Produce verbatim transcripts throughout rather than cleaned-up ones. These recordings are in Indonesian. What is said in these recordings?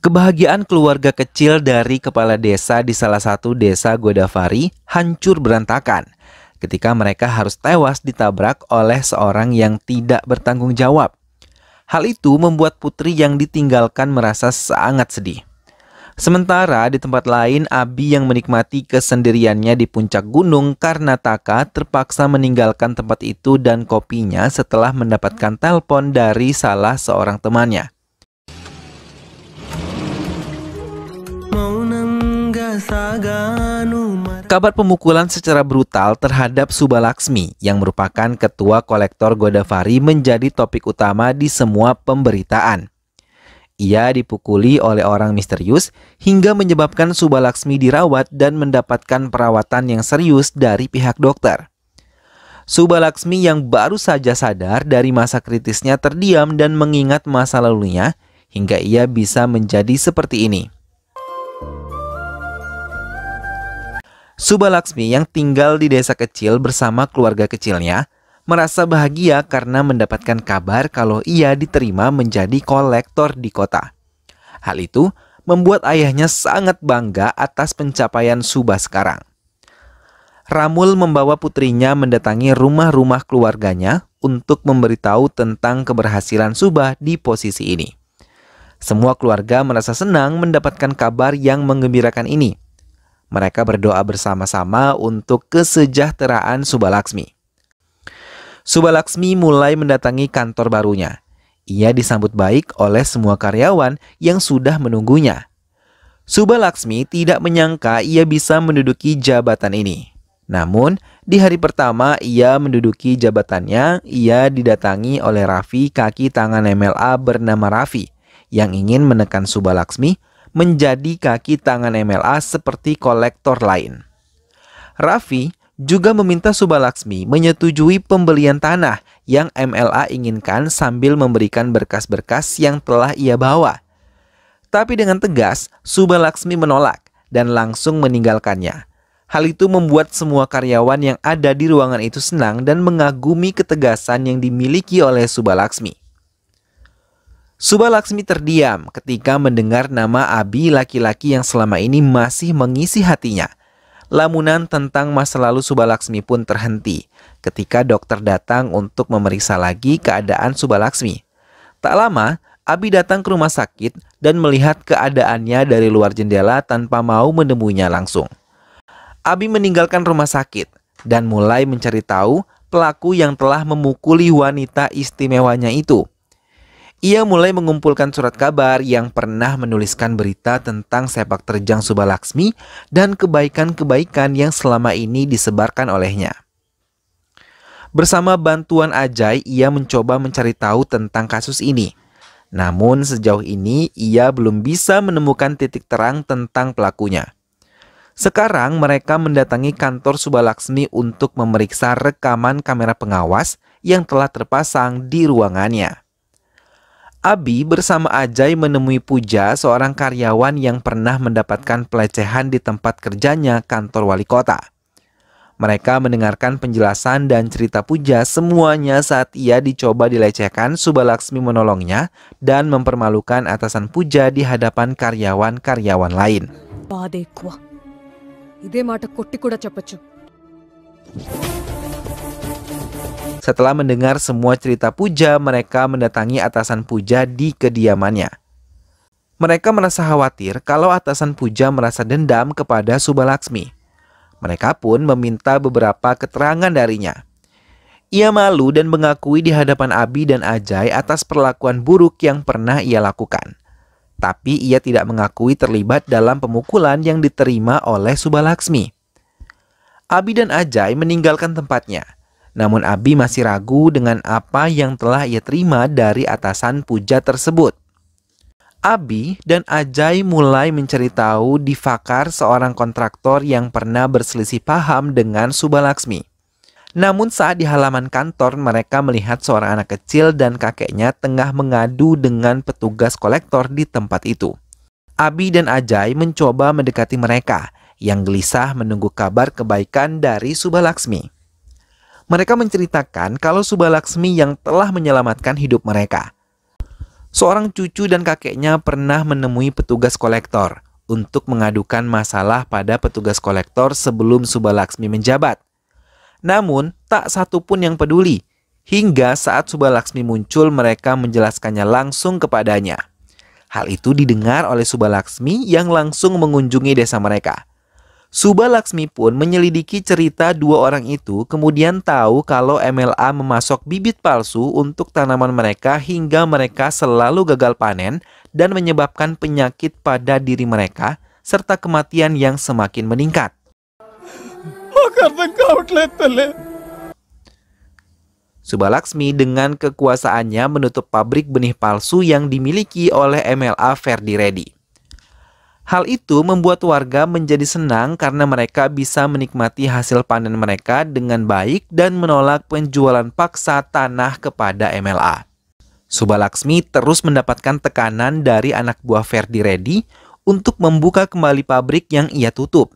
Kebahagiaan keluarga kecil dari kepala desa di salah satu desa Godavari hancur berantakan ketika mereka harus tewas ditabrak oleh seorang yang tidak bertanggung jawab. Hal itu membuat putri yang ditinggalkan merasa sangat sedih. Sementara di tempat lain, Abi yang menikmati kesendiriannya di puncak gunung karena Taka terpaksa meninggalkan tempat itu dan kopinya setelah mendapatkan telepon dari salah seorang temannya. Kabar pemukulan secara brutal terhadap Subalakshmi yang merupakan ketua kolektor Godavari menjadi topik utama di semua pemberitaan. Ia dipukuli oleh orang misterius hingga menyebabkan Subalakshmi dirawat dan mendapatkan perawatan yang serius dari pihak dokter. Subalakshmi yang baru saja sadar dari masa kritisnya terdiam dan mengingat masa lalunya hingga ia bisa menjadi seperti ini. Subalakshmi yang tinggal di desa kecil bersama keluarga kecilnya merasa bahagia karena mendapatkan kabar kalau ia diterima menjadi kolektor di kota. Hal itu membuat ayahnya sangat bangga atas pencapaian Suba sekarang. Ramul membawa putrinya mendatangi rumah-rumah keluarganya untuk memberitahu tentang keberhasilan Suba di posisi ini. Semua keluarga merasa senang mendapatkan kabar yang menggembirakan ini. Mereka berdoa bersama-sama untuk kesejahteraan Subalakshmi. Subalakshmi mulai mendatangi kantor barunya. Ia disambut baik oleh semua karyawan yang sudah menunggunya. Subalakshmi tidak menyangka ia bisa menduduki jabatan ini. Namun, di hari pertama ia menduduki jabatannya, ia didatangi oleh Raffi kaki tangan M L A bernama Raffi yang ingin menekan Subalakshmi menjadi kaki tangan M L A seperti kolektor lain. Raffi juga meminta Subalakshmi menyetujui pembelian tanah yang M L A inginkan sambil memberikan berkas-berkas yang telah ia bawa. Tapi dengan tegas, Subalakshmi menolak dan langsung meninggalkannya. Hal itu membuat semua karyawan yang ada di ruangan itu senang dan mengagumi ketegasan yang dimiliki oleh Subalakshmi. Subalakshmi terdiam ketika mendengar nama Abi, laki-laki yang selama ini masih mengisi hatinya. Lamunan tentang masa lalu Subalakshmi pun terhenti ketika dokter datang untuk memeriksa lagi keadaan Subalakshmi. Tak lama, Abi datang ke rumah sakit dan melihat keadaannya dari luar jendela tanpa mau menemuinya langsung. Abi meninggalkan rumah sakit dan mulai mencari tahu pelaku yang telah memukuli wanita istimewanya itu. Ia mulai mengumpulkan surat kabar yang pernah menuliskan berita tentang sepak terjang Subalakshmi dan kebaikan-kebaikan yang selama ini disebarkan olehnya. Bersama bantuan Ajay, ia mencoba mencari tahu tentang kasus ini. Namun sejauh ini ia belum bisa menemukan titik terang tentang pelakunya. Sekarang mereka mendatangi kantor Subalakshmi untuk memeriksa rekaman kamera pengawas yang telah terpasang di ruangannya. Abi bersama Ajay menemui Puja, seorang karyawan yang pernah mendapatkan pelecehan di tempat kerjanya kantor wali kota. Mereka mendengarkan penjelasan dan cerita Puja semuanya saat ia dicoba dilecehkan. Subalakshmi menolongnya dan mempermalukan atasan Puja di hadapan karyawan-karyawan lain. Setelah mendengar semua cerita Puja, mereka mendatangi atasan Puja di kediamannya. Mereka merasa khawatir kalau atasan Puja merasa dendam kepada Subalakshmi. Mereka pun meminta beberapa keterangan darinya. Ia malu dan mengakui di hadapan Abi dan Ajay atas perlakuan buruk yang pernah ia lakukan. Tapi ia tidak mengakui terlibat dalam pemukulan yang diterima oleh Subalakshmi. Abi dan Ajay meninggalkan tempatnya. Namun Abi masih ragu dengan apa yang telah ia terima dari atasan Puja tersebut. Abi dan Ajay mulai mencari tahu di Fakar, seorang kontraktor yang pernah berselisih paham dengan Subalakshmi. Namun saat di halaman kantor, mereka melihat seorang anak kecil dan kakeknya tengah mengadu dengan petugas kolektor di tempat itu. Abi dan Ajay mencoba mendekati mereka yang gelisah menunggu kabar kebaikan dari Subalakshmi. Mereka menceritakan kalau Subalakshmi yang telah menyelamatkan hidup mereka. Seorang cucu dan kakeknya pernah menemui petugas kolektor untuk mengadukan masalah pada petugas kolektor sebelum Subalakshmi menjabat. Namun, tak satu pun yang peduli. Hingga saat Subalakshmi muncul, mereka menjelaskannya langsung kepadanya. Hal itu didengar oleh Subalakshmi yang langsung mengunjungi desa mereka. Subalakshmi pun menyelidiki cerita dua orang itu, kemudian tahu kalau M L A memasok bibit palsu untuk tanaman mereka hingga mereka selalu gagal panen dan menyebabkan penyakit pada diri mereka serta kematian yang semakin meningkat. Subalakshmi dengan kekuasaannya menutup pabrik benih palsu yang dimiliki oleh M L A Ferdi Reddy. Hal itu membuat warga menjadi senang karena mereka bisa menikmati hasil panen mereka dengan baik dan menolak penjualan paksa tanah kepada M L A. Subalakshmi terus mendapatkan tekanan dari anak buah Ferdi Reddy untuk membuka kembali pabrik yang ia tutup.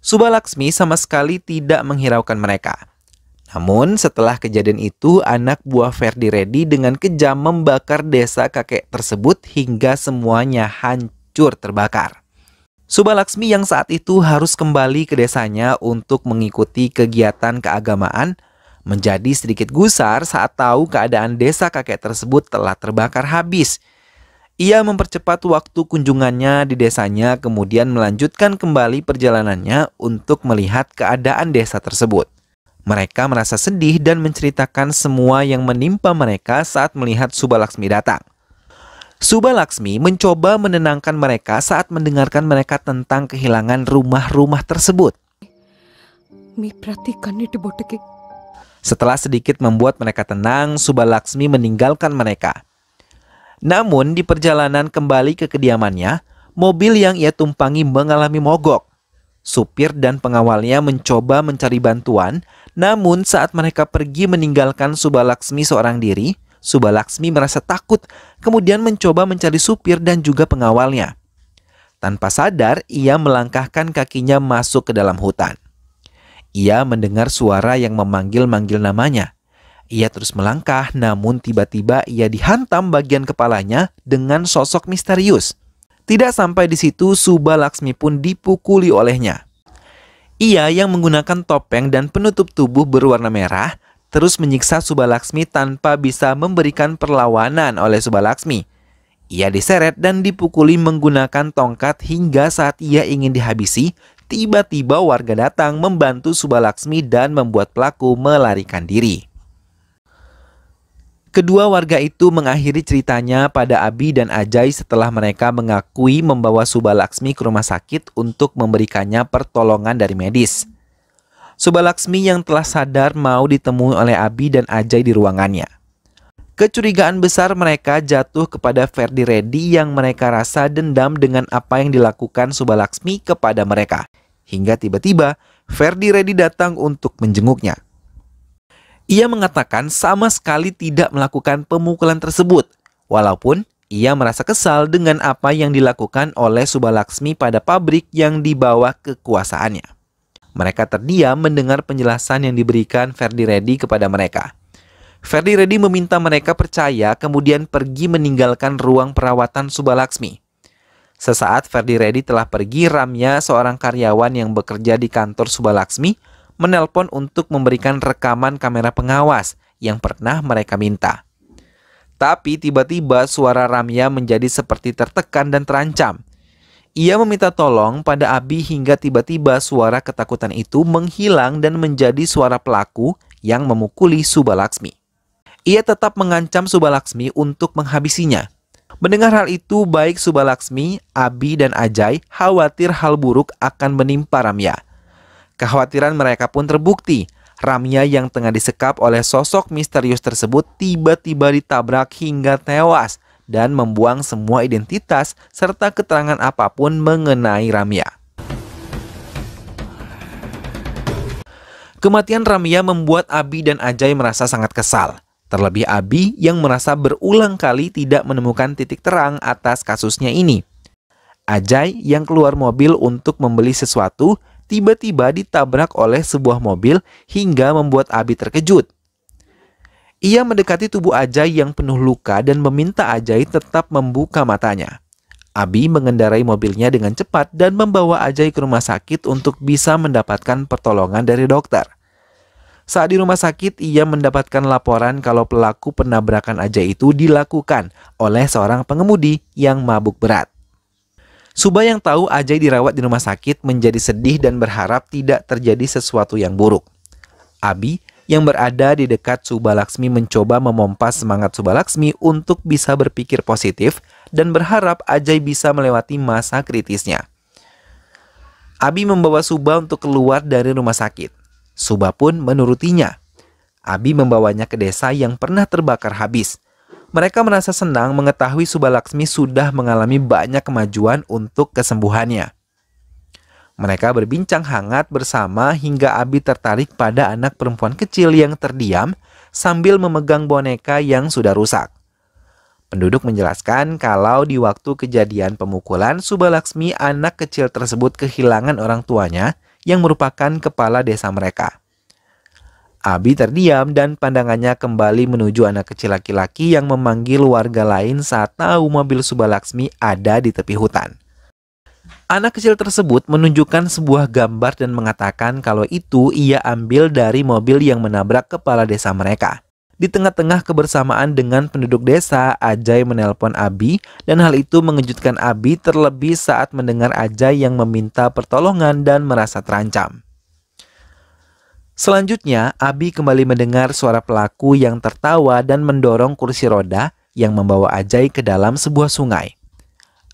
Subalakshmi sama sekali tidak menghiraukan mereka. Namun setelah kejadian itu, anak buah Ferdi Reddy dengan kejam membakar desa kakek tersebut hingga semuanya hancur terbakar. Subalakshmi yang saat itu harus kembali ke desanya untuk mengikuti kegiatan keagamaan menjadi sedikit gusar saat tahu keadaan desa kakek tersebut telah terbakar habis. Ia mempercepat waktu kunjungannya di desanya, kemudian melanjutkan kembali perjalanannya untuk melihat keadaan desa tersebut. Mereka merasa sedih dan menceritakan semua yang menimpa mereka saat melihat Subalakshmi datang. Subalakshmi mencoba menenangkan mereka saat mendengarkan mereka tentang kehilangan rumah-rumah tersebut. Setelah sedikit membuat mereka tenang, Subalakshmi meninggalkan mereka. Namun di perjalanan kembali ke kediamannya, mobil yang ia tumpangi mengalami mogok. Supir dan pengawalnya mencoba mencari bantuan, namun saat mereka pergi meninggalkan Subalakshmi seorang diri, Subalakshmi merasa takut, kemudian mencoba mencari supir dan juga pengawalnya. Tanpa sadar, ia melangkahkan kakinya masuk ke dalam hutan. Ia mendengar suara yang memanggil-manggil namanya. Ia terus melangkah, namun tiba-tiba ia dihantam bagian kepalanya dengan sosok misterius. Tidak sampai di situ, Subalakshmi pun dipukuli olehnya. Ia yang menggunakan topeng dan penutup tubuh berwarna merah terus menyiksa Subalakshmi tanpa bisa memberikan perlawanan oleh Subalakshmi. Ia diseret dan dipukuli menggunakan tongkat hingga saat ia ingin dihabisi, tiba-tiba warga datang membantu Subalakshmi dan membuat pelaku melarikan diri. Kedua warga itu mengakhiri ceritanya pada Abi dan Ajay setelah mereka mengakui membawa Subalakshmi ke rumah sakit untuk memberikannya pertolongan dari medis. Subalakshmi yang telah sadar mau ditemui oleh Abi dan Ajay di ruangannya. Kecurigaan besar mereka jatuh kepada Ferdi Reddy yang mereka rasa dendam dengan apa yang dilakukan Subalakshmi kepada mereka. Hingga tiba-tiba Ferdi Reddy datang untuk menjenguknya. Ia mengatakan sama sekali tidak melakukan pemukulan tersebut, walaupun ia merasa kesal dengan apa yang dilakukan oleh Subalakshmi pada pabrik yang dibawa kekuasaannya. Mereka terdiam mendengar penjelasan yang diberikan Ferdi Reddy kepada mereka. Ferdi Reddy meminta mereka percaya, kemudian pergi meninggalkan ruang perawatan Subalakshmi. Sesaat Ferdi Reddy telah pergi, Ramya, seorang karyawan yang bekerja di kantor Subalakshmi, menelpon untuk memberikan rekaman kamera pengawas yang pernah mereka minta. Tapi tiba-tiba suara Ramya menjadi seperti tertekan dan terancam. Ia meminta tolong pada Abi hingga tiba-tiba suara ketakutan itu menghilang dan menjadi suara pelaku yang memukuli Subalakshmi. Ia tetap mengancam Subalakshmi untuk menghabisinya. Mendengar hal itu, baik Subalakshmi, Abi, dan Ajay khawatir hal buruk akan menimpa Ramya. Kekhawatiran mereka pun terbukti. Ramya yang tengah disekap oleh sosok misterius tersebut tiba-tiba ditabrak hingga tewas dan membuang semua identitas serta keterangan apapun mengenai Ramya. Kematian Ramya membuat Abi dan Ajay merasa sangat kesal. Terlebih Abi yang merasa berulang kali tidak menemukan titik terang atas kasusnya ini. Ajay yang keluar mobil untuk membeli sesuatu tiba-tiba ditabrak oleh sebuah mobil hingga membuat Abi terkejut. Ia mendekati tubuh Ajay yang penuh luka dan meminta Ajay tetap membuka matanya. Abi mengendarai mobilnya dengan cepat dan membawa Ajay ke rumah sakit untuk bisa mendapatkan pertolongan dari dokter. Saat di rumah sakit, ia mendapatkan laporan kalau pelaku penabrakan Ajay itu dilakukan oleh seorang pengemudi yang mabuk berat. Suba yang tahu Ajay dirawat di rumah sakit menjadi sedih dan berharap tidak terjadi sesuatu yang buruk. Abi yang berada di dekat Subalakshmi mencoba memompa semangat Subalakshmi untuk bisa berpikir positif dan berharap Ajay bisa melewati masa kritisnya. Abi membawa Suba untuk keluar dari rumah sakit. Suba pun menurutinya. Abi membawanya ke desa yang pernah terbakar habis. Mereka merasa senang mengetahui Subalakshmi sudah mengalami banyak kemajuan untuk kesembuhannya. Mereka berbincang hangat bersama hingga Abi tertarik pada anak perempuan kecil yang terdiam sambil memegang boneka yang sudah rusak. Penduduk menjelaskan kalau di waktu kejadian pemukulan, Subalakshmi anak kecil tersebut kehilangan orang tuanya yang merupakan kepala desa mereka. Abi terdiam dan pandangannya kembali menuju anak kecil laki-laki yang memanggil warga lain saat tahu mobil Subalakshmi ada di tepi hutan. Anak kecil tersebut menunjukkan sebuah gambar dan mengatakan kalau itu ia ambil dari mobil yang menabrak kepala desa mereka. Di tengah-tengah kebersamaan dengan penduduk desa, Ajay menelpon Abi dan hal itu mengejutkan Abi terlebih saat mendengar Ajay yang meminta pertolongan dan merasa terancam. Selanjutnya, Abi kembali mendengar suara pelaku yang tertawa dan mendorong kursi roda yang membawa Ajay ke dalam sebuah sungai.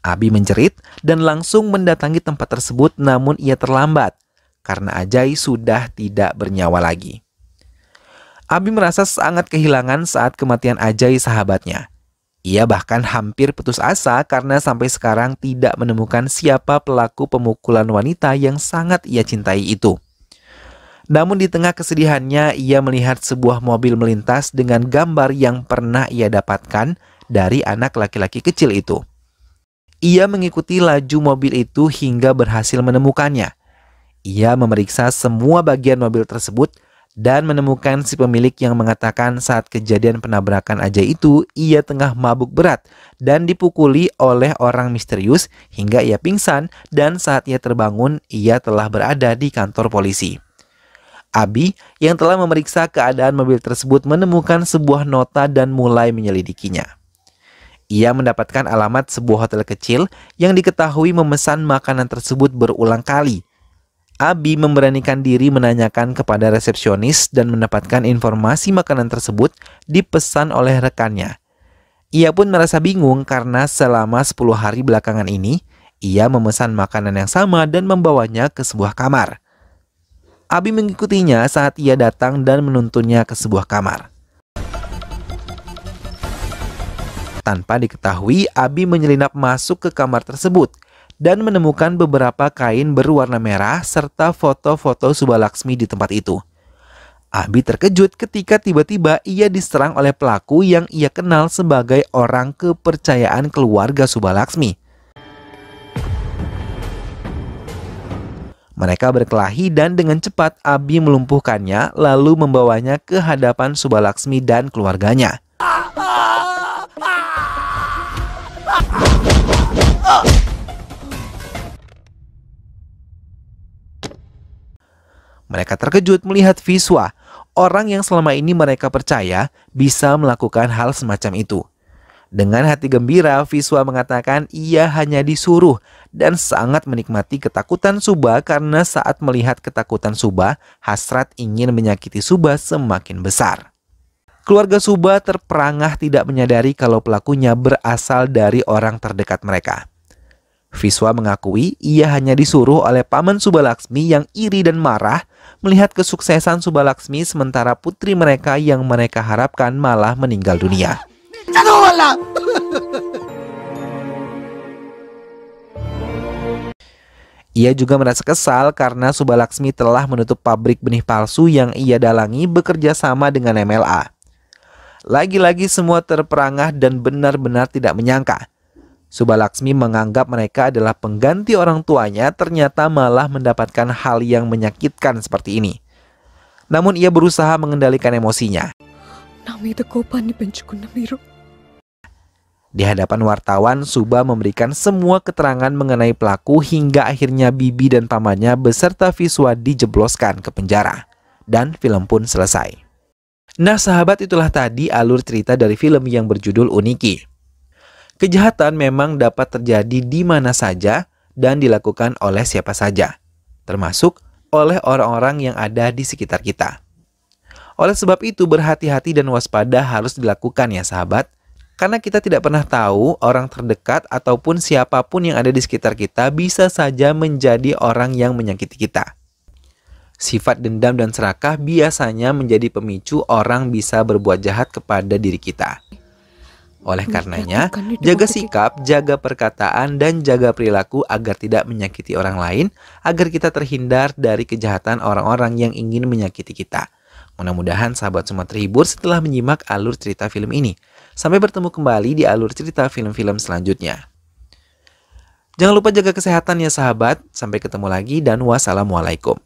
Abi menjerit dan langsung mendatangi tempat tersebut, namun ia terlambat karena Ajay sudah tidak bernyawa lagi. Abi merasa sangat kehilangan saat kematian Ajay sahabatnya. Ia bahkan hampir putus asa karena sampai sekarang tidak menemukan siapa pelaku pemukulan wanita yang sangat ia cintai itu. Namun di tengah kesedihannya, ia melihat sebuah mobil melintas dengan gambar yang pernah ia dapatkan dari anak laki-laki kecil itu. Ia mengikuti laju mobil itu hingga berhasil menemukannya. Ia memeriksa semua bagian mobil tersebut dan menemukan si pemilik yang mengatakan saat kejadian penabrakan Ajay itu, ia tengah mabuk berat dan dipukuli oleh orang misterius hingga ia pingsan, dan saat ia terbangun, ia telah berada di kantor polisi. Abi yang telah memeriksa keadaan mobil tersebut menemukan sebuah nota dan mulai menyelidikinya. Ia mendapatkan alamat sebuah hotel kecil yang diketahui memesan makanan tersebut berulang kali. Abi memberanikan diri menanyakan kepada resepsionis dan mendapatkan informasi makanan tersebut dipesan oleh rekannya. Ia pun merasa bingung karena selama sepuluh hari belakangan ini, ia memesan makanan yang sama dan membawanya ke sebuah kamar. Abi mengikutinya saat ia datang dan menuntunnya ke sebuah kamar. Tanpa diketahui, Abi menyelinap masuk ke kamar tersebut dan menemukan beberapa kain berwarna merah serta foto-foto Subalakshmi di tempat itu. Abi terkejut ketika tiba-tiba ia diserang oleh pelaku yang ia kenal sebagai orang kepercayaan keluarga Subalakshmi. Mereka berkelahi dan dengan cepat Abi melumpuhkannya lalu membawanya ke hadapan Subalakshmi dan keluarganya. Mereka terkejut melihat Viswa, orang yang selama ini mereka percaya bisa melakukan hal semacam itu. Dengan hati gembira, Viswa mengatakan ia hanya disuruh dan sangat menikmati ketakutan Suba karena saat melihat ketakutan Suba, hasrat ingin menyakiti Suba semakin besar. Keluarga Suba terperangah tidak menyadari kalau pelakunya berasal dari orang terdekat mereka. Viswa mengakui ia hanya disuruh oleh paman Subalakshmi yang iri dan marah melihat kesuksesan Subalakshmi sementara putri mereka yang mereka harapkan malah meninggal dunia. Ia juga merasa kesal karena Subalakshmi telah menutup pabrik benih palsu yang ia dalangi bekerja sama dengan M L A. Lagi-lagi semua terperangah dan benar-benar tidak menyangka. Subalakshmi menganggap mereka adalah pengganti orang tuanya, ternyata malah mendapatkan hal yang menyakitkan seperti ini. Namun ia berusaha mengendalikan emosinya. Di hadapan wartawan, Suba memberikan semua keterangan mengenai pelaku hingga akhirnya bibi dan pamannya beserta Viswa dijebloskan ke penjara. Dan film pun selesai. Nah sahabat, itulah tadi alur cerita dari film yang berjudul Uniki. Kejahatan memang dapat terjadi di mana saja dan dilakukan oleh siapa saja, termasuk oleh orang-orang yang ada di sekitar kita. Oleh sebab itu berhati-hati dan waspada harus dilakukan ya sahabat. Karena kita tidak pernah tahu orang terdekat ataupun siapapun yang ada di sekitar kita bisa saja menjadi orang yang menyakiti kita. Sifat dendam dan serakah biasanya menjadi pemicu orang bisa berbuat jahat kepada diri kita. Oleh karenanya, jaga sikap, jaga perkataan, dan jaga perilaku agar tidak menyakiti orang lain, agar kita terhindar dari kejahatan orang-orang yang ingin menyakiti kita. Mudah-mudahan sahabat semua terhibur setelah menyimak alur cerita film ini. Sampai bertemu kembali di alur cerita film-film selanjutnya. Jangan lupa jaga kesehatan ya sahabat. Sampai ketemu lagi dan wassalamualaikum.